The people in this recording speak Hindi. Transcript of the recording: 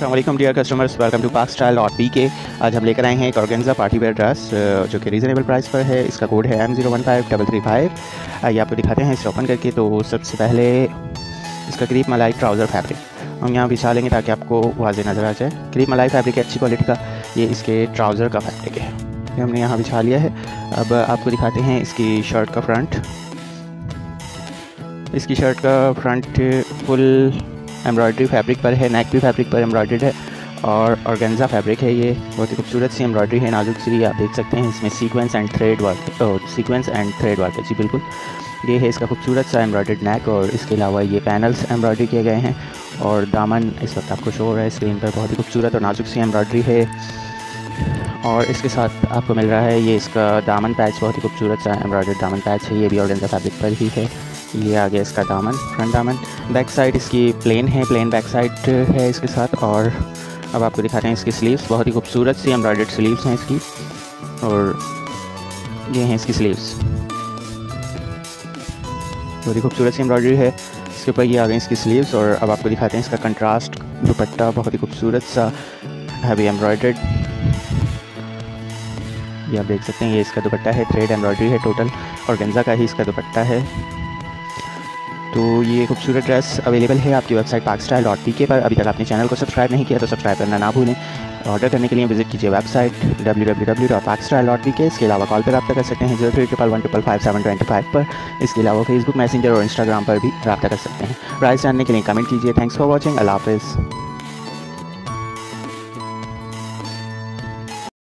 अस्सलाम वालेकुम dear customers, welcome to PakStyle.pk। आज हम लेकर आए हैं एक ऑर्गेन्जा पार्टी वेयर ड्रेस जो कि रीज़नेबल प्राइस पर है। इसका कोड है M015335। ये आपको दिखाते हैं इसे ओपन करके। तो सबसे पहले इसका क्रीप मलाई ट्राउज़र फैब्रिक हम यहाँ बिछा लेंगे ताकि आपको वाजे नज़र आ जाए। क्रीप मलाई फैब्रिक है अच्छी क्वालिटी का, ये इसके ट्राउज़र का फैब्रिक है, ये हमने यहाँ बिछा लिया है। अब आपको दिखाते हैं इसकी शर्ट का फ्रंट। इसकी शर्ट का फ्रंट फुल एम्ब्रॉयडरी फैब्रिक पर है, नेक भी फैब्रिक पर एम्ब्रॉयडर्ड है और ऑर्गेन्जा फैब्रिक है। ये बहुत ही खूबसूरत सी एम्ब्रॉयडरी है, नाजुक सी, आप देख सकते हैं। इसमें सीक्वेंस एंड थ्रेड वर्क है जी, बिल्कुल। ये है इसका खूबसूरत सा एम्ब्रॉयडर्ड नेक और इसके अलावा ये पैनल्स एम्ब्रॉयडरी किए गए हैं। और दामन इस वक्त आपको शो हो रहा है स्क्रीन पर, बहुत ही खूबसूरत और नाजुक सी एम्ब्रॉयडरी है। और इसके साथ आपको मिल रहा है ये इसका दामन पैच, बहुत ही खूबसूरत सा एम्ब्रॉयडर्ड दामन पैच है, ये भी ऑर्गेन्जा फैब्रिक पर ही है। ये आ गया इसका दामन, फ्रंट दामन। बैक साइड इसकी प्लेन है, प्लेन बैक साइड है इसके साथ। और अब आपको दिखाते हैं इसकी स्लीव्स, बहुत ही खूबसूरत सी एम्ब्रॉयडर्ड स्लीव्स हैं इसकी। और ये हैं इसकी स्लीव्स, बहुत ही खूबसूरत सी एम्ब्रॉयडरी है इसके ऊपर। ये आ गए इसकी स्लीव्स। और अब आपको दिखाते हैं इसका कंट्रास्ट दुपट्टा, बहुत ही खूबसूरत सा हैवी एम्ब्रॉयडर्ड, ये आप देख सकते हैं। ये इसका दुपट्टा है, थ्रेड एम्ब्रॉयडरी है, टोटल ऑर्गेन्जा का ही इसका दुपट्टा है। तो ये खूबसूरत ड्रेस अवेलेबल है आपकी वेबसाइट PakStyle.pk पर। अभी तक आपने चैनल को सब्सक्राइब नहीं किया तो सब्सक्राइब करना ना भूलें। ऑर्डर करने के लिए विजिट कीजिए वेबसाइट www.pakstyle.pk। इसके अलावा कॉल पर रब्ता कर सकते हैं 0311155725 पर। इसके अलावा फेसबुक, मैसेंजर और इंस्टाग्राम पर भी रब्ता कर सकते हैं। प्राइस जानने के लिए कमेंट कीजिए। Thanks for watching. अल्लाह हाफिज़।